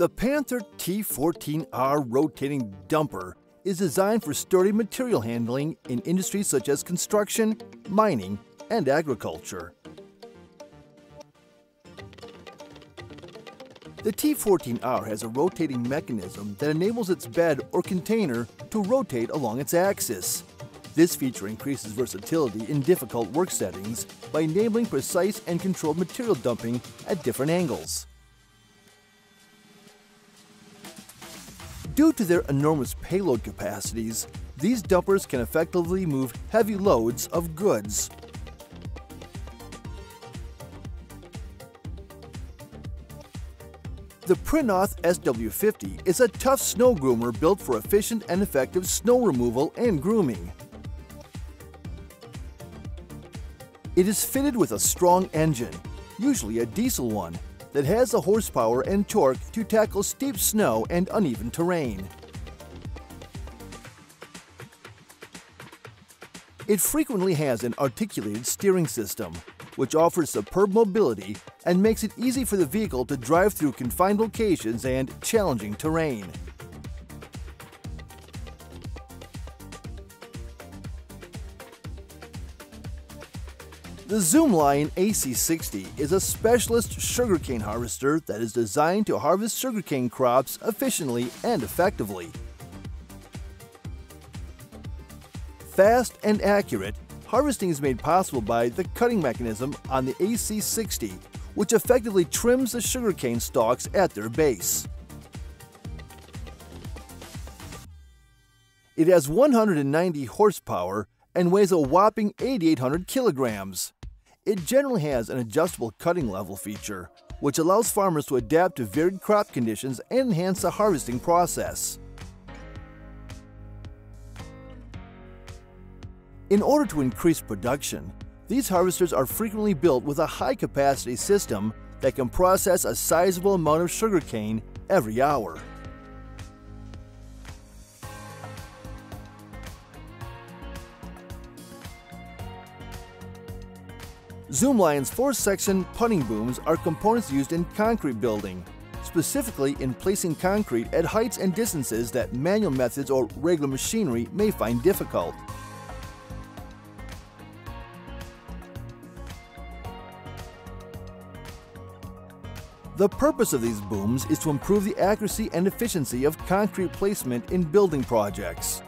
The Panther T14R rotating dumper is designed for sturdy material handling in industries such as construction, mining, and agriculture. The T14R has a rotating mechanism that enables its bed or container to rotate along its axis. This feature increases versatility in difficult work settings by enabling precise and controlled material dumping at different angles. Due to their enormous payload capacities, these dumpers can effectively move heavy loads of goods. The Prinoth SW50 is a tough snow groomer built for efficient and effective snow removal and grooming. It is fitted with a strong engine, usually a diesel one, that has the horsepower and torque to tackle steep snow and uneven terrain. It frequently has an articulated steering system, which offers superb mobility and makes it easy for the vehicle to drive through confined locations and challenging terrain. The Zoomlion AC60 is a specialist sugarcane harvester that is designed to harvest sugarcane crops efficiently and effectively. Fast and accurate, harvesting is made possible by the cutting mechanism on the AC60, which effectively trims the sugarcane stalks at their base. It has 190 horsepower and weighs a whopping 8,800 kilograms. It generally has an adjustable cutting level feature, which allows farmers to adapt to varied crop conditions and enhance the harvesting process. In order to increase production, these harvesters are frequently built with a high-capacity system that can process a sizable amount of sugarcane every hour. Zoomlion's four-section putting booms are components used in concrete building, specifically in placing concrete at heights and distances that manual methods or regular machinery may find difficult. The purpose of these booms is to improve the accuracy and efficiency of concrete placement in building projects.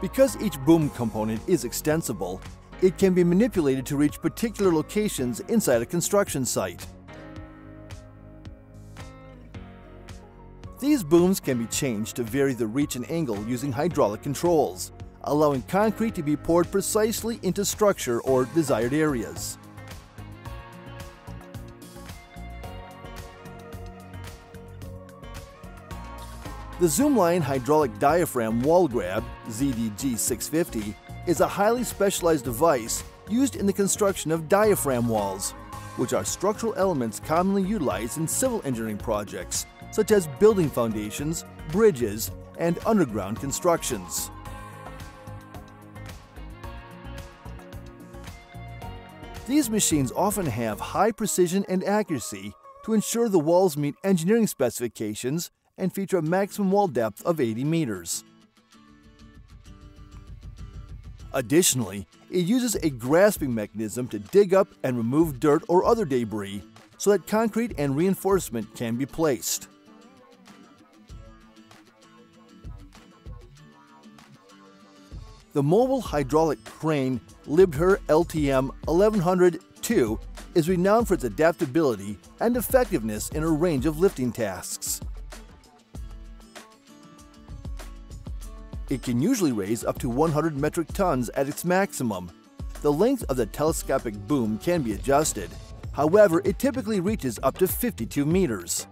Because each boom component is extensible, it can be manipulated to reach particular locations inside a construction site. These booms can be changed to vary the reach and angle using hydraulic controls, allowing concrete to be poured precisely into structure or desired areas. The Zoomlion Hydraulic Diaphragm Wall Grab, ZDG-650, is a highly specialized device used in the construction of diaphragm walls, which are structural elements commonly utilized in civil engineering projects, such as building foundations, bridges, and underground constructions. These machines often have high precision and accuracy to ensure the walls meet engineering specifications and feature a maximum wall depth of 80 meters. Additionally, it uses a grasping mechanism to dig up and remove dirt or other debris so that concrete and reinforcement can be placed. The mobile hydraulic crane Liebherr LTM 1100-2 is renowned for its adaptability and effectiveness in a range of lifting tasks. It can usually raise up to 100 metric tons at its maximum. The length of the telescopic boom can be adjusted. However, it typically reaches up to 52 meters.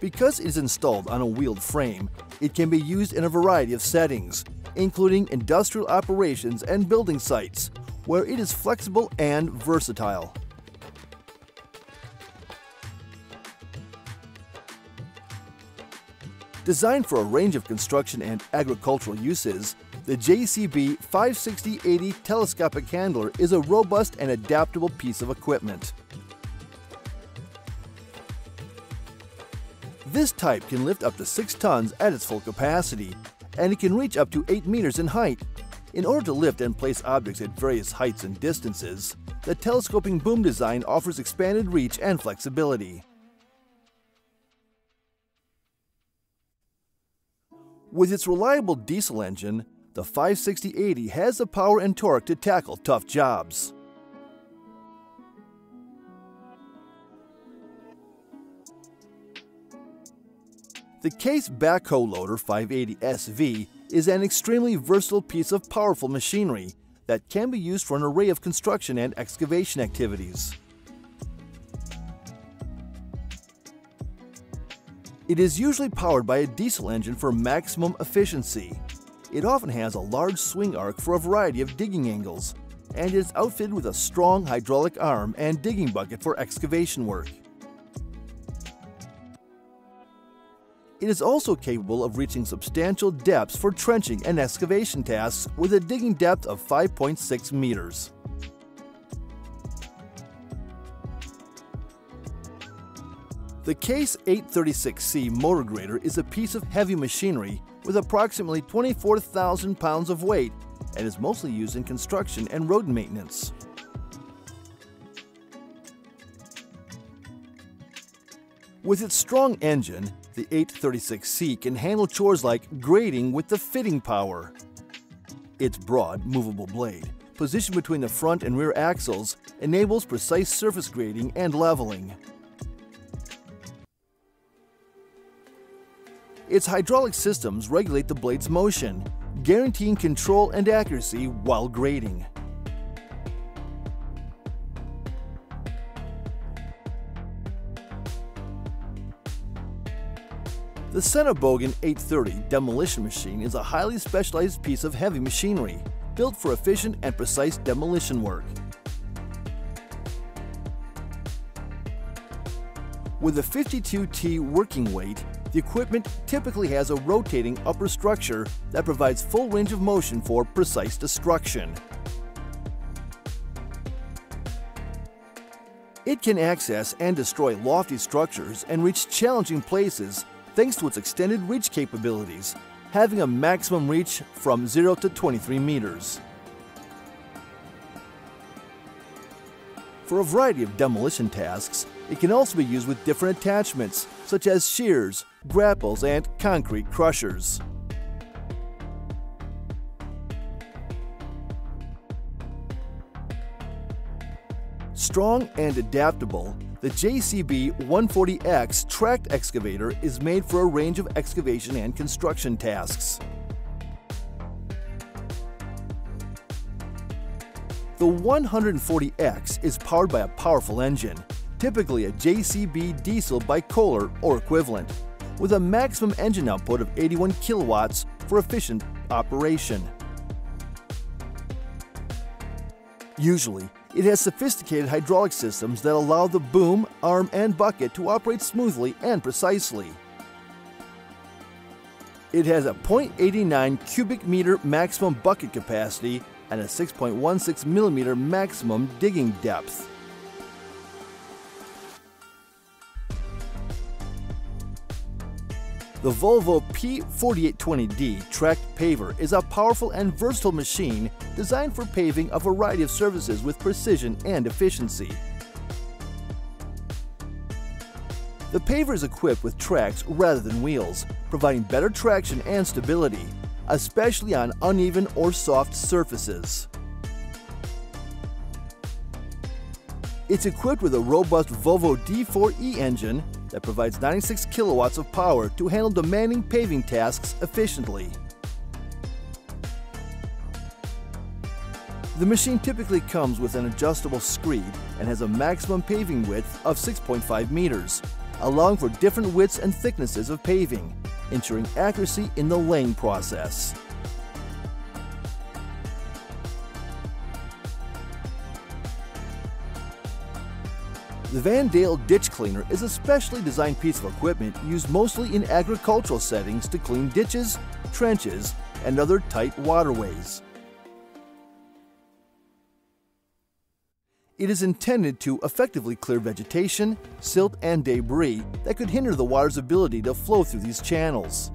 Because it is installed on a wheeled frame, it can be used in a variety of settings, including industrial operations and building sites, where it is flexible and versatile. Designed for a range of construction and agricultural uses, The JCB 560-80 telescopic handler is a robust and adaptable piece of equipment. This type can lift up to 6 tons at its full capacity, and it can reach up to 8 meters in height. In order to lift and place objects at various heights and distances, the telescoping boom design offers expanded reach and flexibility. With its reliable diesel engine, the 560-80 has the power and torque to tackle tough jobs. The Case backhoe loader 580SV is an extremely versatile piece of powerful machinery that can be used for an array of construction and excavation activities. It is usually powered by a diesel engine for maximum efficiency. It often has a large swing arc for a variety of digging angles, and is outfitted with a strong hydraulic arm and digging bucket for excavation work. It is also capable of reaching substantial depths for trenching and excavation tasks with a digging depth of 5.6 meters. The Case 836C motor grader is a piece of heavy machinery with approximately 24,000 pounds of weight and is mostly used in construction and road maintenance. With its strong engine, the 836C can handle chores like grading with the fitting power. Its broad, movable blade, positioned between the front and rear axles, enables precise surface grading and leveling. Its hydraulic systems regulate the blade's motion, guaranteeing control and accuracy while grading. The Senebogen 830 demolition machine is a highly specialized piece of heavy machinery, built for efficient and precise demolition work. With a 52T working weight, the equipment typically has a rotating upper structure that provides full range of motion for precise destruction. It can access and destroy lofty structures and reach challenging places thanks to its extended reach capabilities, having a maximum reach from 0 to 23 meters. For a variety of demolition tasks, it can also be used with different attachments, such as shears, grapples, and concrete crushers. Strong and adaptable, the JCB 140X tracked excavator is made for a range of excavation and construction tasks. The 140X is powered by a powerful engine, typically a JCB diesel by Kohler or equivalent, with a maximum engine output of 81 kilowatts for efficient operation. Usually, it has sophisticated hydraulic systems that allow the boom, arm, and bucket to operate smoothly and precisely. It has a 0.89 cubic meter maximum bucket capacity and a 6.16 millimeter maximum digging depth. The Volvo P4820D tracked paver is a powerful and versatile machine designed for paving a variety of surfaces with precision and efficiency. The paver is equipped with tracks rather than wheels, providing better traction and stability, especially on uneven or soft surfaces. It's equipped with a robust Volvo D4E engine that provides 96 kilowatts of power to handle demanding paving tasks efficiently. The machine typically comes with an adjustable screed and has a maximum paving width of 6.5 meters, allowing for different widths and thicknesses of paving, ensuring accuracy in the laying process. The Van Dale Ditch Cleaner is a specially designed piece of equipment used mostly in agricultural settings to clean ditches, trenches, and other tight waterways. It is intended to effectively clear vegetation, silt, and debris that could hinder the water's ability to flow through these channels.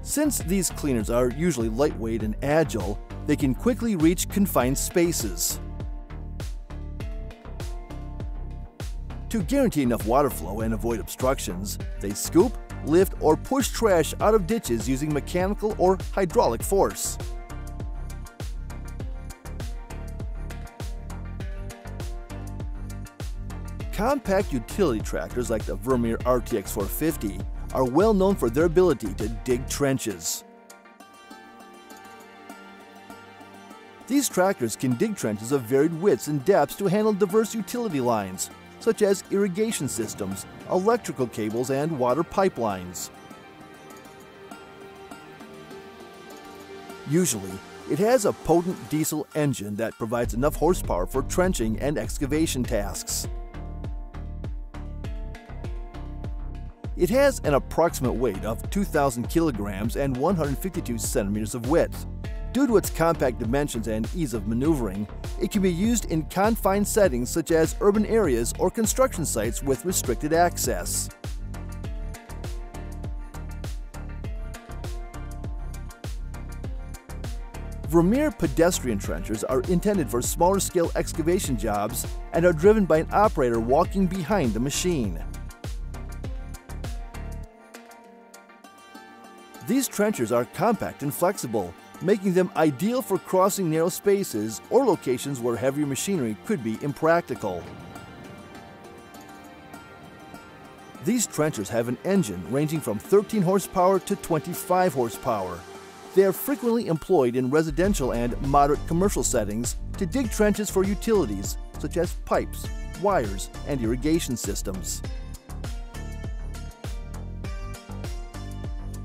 Since these cleaners are usually lightweight and agile, they can quickly reach confined spaces. To guarantee enough water flow and avoid obstructions, they scoop, lift, or push trash out of ditches using mechanical or hydraulic force. Compact utility tractors like the Vermeer RTX 450 are well known for their ability to dig trenches. These tractors can dig trenches of varied widths and depths to handle diverse utility lines, such as irrigation systems, electrical cables, and water pipelines. Usually, it has a potent diesel engine that provides enough horsepower for trenching and excavation tasks. It has an approximate weight of 2,000 kilograms and 152 centimeters of width. Due to its compact dimensions and ease of maneuvering, it can be used in confined settings such as urban areas or construction sites with restricted access. Vermeer pedestrian trenchers are intended for smaller scale excavation jobs and are driven by an operator walking behind the machine. These trenchers are compact and flexible, making them ideal for crossing narrow spaces or locations where heavier machinery could be impractical. These trenchers have an engine ranging from 13 horsepower to 25 horsepower. They are frequently employed in residential and moderate commercial settings to dig trenches for utilities such as pipes, wires, and irrigation systems.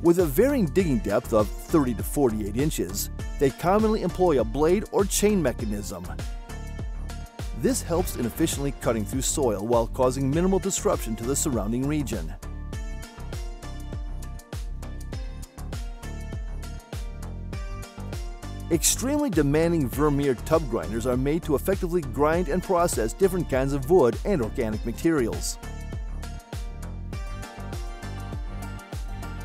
With a varying digging depth of 30 to 48 inches, they commonly employ a blade or chain mechanism. This helps in efficiently cutting through soil while causing minimal disruption to the surrounding region. Extremely demanding Vermeer tub grinders are made to effectively grind and process different kinds of wood and organic materials.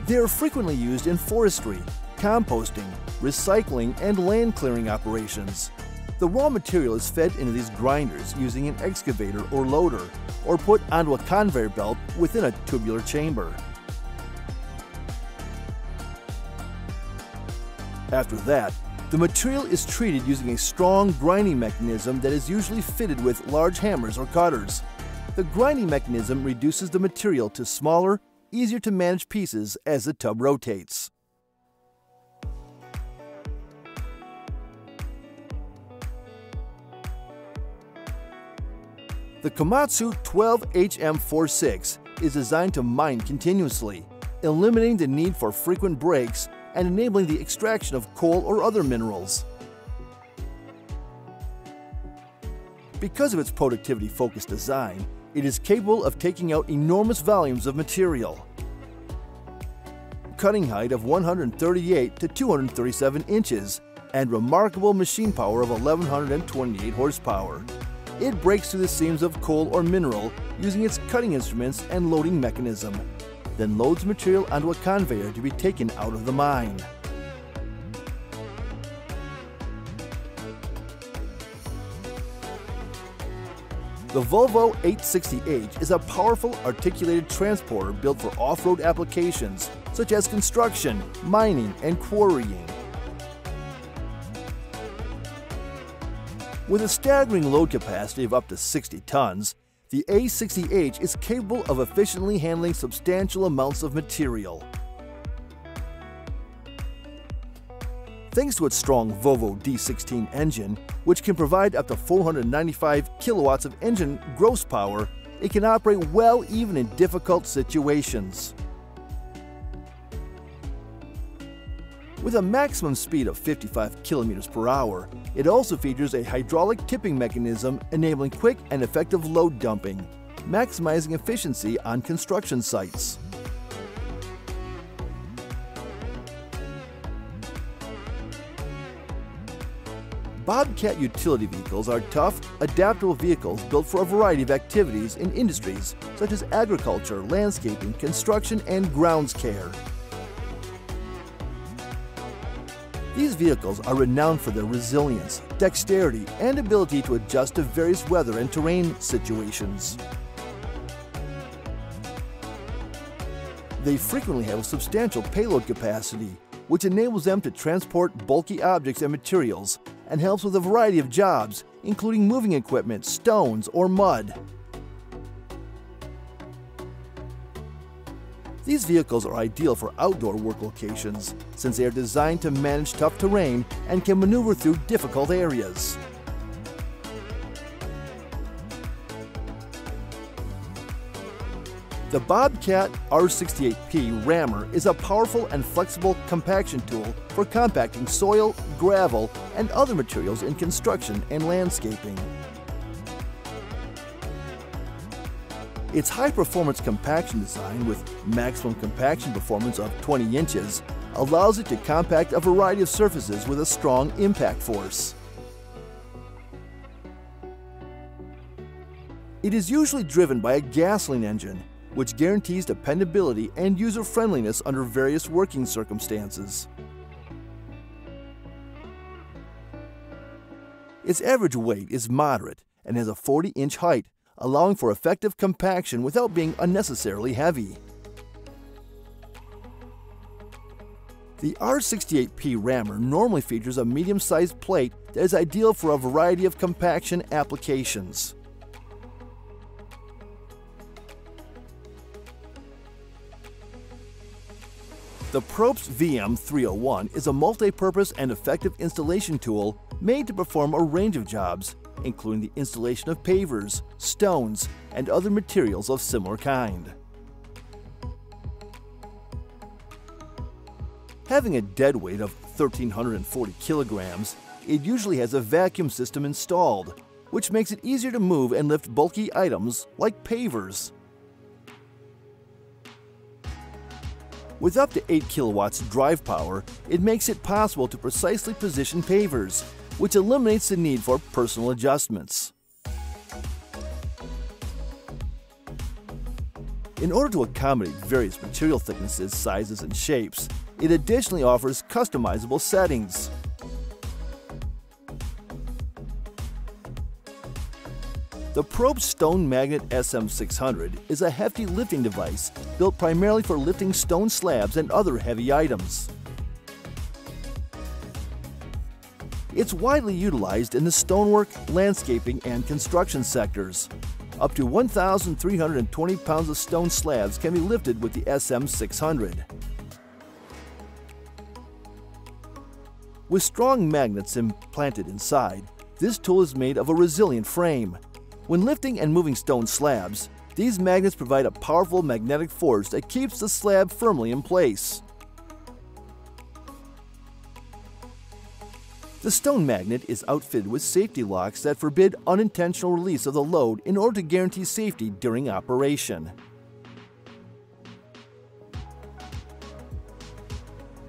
They are frequently used in forestry, composting, recycling, and land clearing operations. The raw material is fed into these grinders using an excavator or loader, or put onto a conveyor belt within a tubular chamber. After that, the material is treated using a strong grinding mechanism that is usually fitted with large hammers or cutters. The grinding mechanism reduces the material to smaller, easier to manage pieces as the tub rotates. The Komatsu 12HM46 is designed to mine continuously, eliminating the need for frequent breaks and enabling the extraction of coal or other minerals. Because of its productivity-focused design, it is capable of taking out enormous volumes of material. Cutting height of 138 to 237 inches and remarkable machine power of 1,128 horsepower. It breaks through the seams of coal or mineral using its cutting instruments and loading mechanism, then loads material onto a conveyor to be taken out of the mine. The Volvo A60H is a powerful articulated transporter built for off-road applications such as construction, mining, and quarrying. With a staggering load capacity of up to 60 tons, the A60H is capable of efficiently handling substantial amounts of material. Thanks to its strong Volvo D16 engine, which can provide up to 495 kilowatts of engine gross power, it can operate well even in difficult situations. With a maximum speed of 55 kilometers per hour, it also features a hydraulic tipping mechanism enabling quick and effective load dumping, maximizing efficiency on construction sites. Bobcat utility vehicles are tough, adaptable vehicles built for a variety of activities and industries such as agriculture, landscaping, construction, and grounds care. These vehicles are renowned for their resilience, dexterity, and ability to adjust to various weather and terrain situations. They frequently have a substantial payload capacity, which enables them to transport bulky objects and materials and helps with a variety of jobs, including moving equipment, stones, or mud. These vehicles are ideal for outdoor work locations, since they are designed to manage tough terrain and can maneuver through difficult areas. The Bobcat R68P rammer is a powerful and flexible compaction tool for compacting soil, gravel, and other materials in construction and landscaping. Its high-performance compaction design with maximum compaction performance of 20 inches allows it to compact a variety of surfaces with a strong impact force. It is usually driven by a gasoline engine, which guarantees dependability and user-friendliness under various working circumstances. Its average weight is moderate and has a 40-inch height, allowing for effective compaction without being unnecessarily heavy. The R68P rammer normally features a medium-sized plate that is ideal for a variety of compaction applications. The Probst VM-301 is a multi-purpose and effective installation tool made to perform a range of jobs, including the installation of pavers, stones, and other materials of similar kind. Having a dead weight of 1,340 kilograms, it usually has a vacuum system installed, which makes it easier to move and lift bulky items like pavers. With up to 8 kilowatts drive power, it makes it possible to precisely position pavers, which eliminates the need for personal adjustments. In order to accommodate various material thicknesses, sizes, and shapes, it additionally offers customizable settings. The Probst Stone Magnet SM600 is a hefty lifting device built primarily for lifting stone slabs and other heavy items. It's widely utilized in the stonework, landscaping, and construction sectors. Up to 1,320 pounds of stone slabs can be lifted with the SM600. With strong magnets implanted inside, this tool is made of a resilient frame. When lifting and moving stone slabs, these magnets provide a powerful magnetic force that keeps the slab firmly in place. The stone magnet is outfitted with safety locks that forbid unintentional release of the load in order to guarantee safety during operation.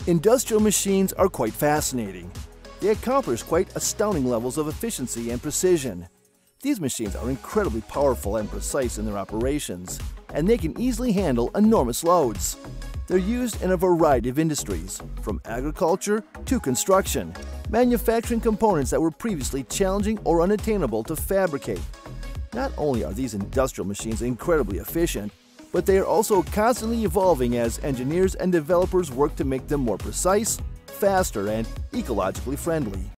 Industrial machines are quite fascinating. They accomplish quite astounding levels of efficiency and precision. These machines are incredibly powerful and precise in their operations, and they can easily handle enormous loads. They're used in a variety of industries, from agriculture to construction, manufacturing components that were previously challenging or unattainable to fabricate. Not only are these industrial machines incredibly efficient, but they are also constantly evolving as engineers and developers work to make them more precise, faster, and ecologically friendly.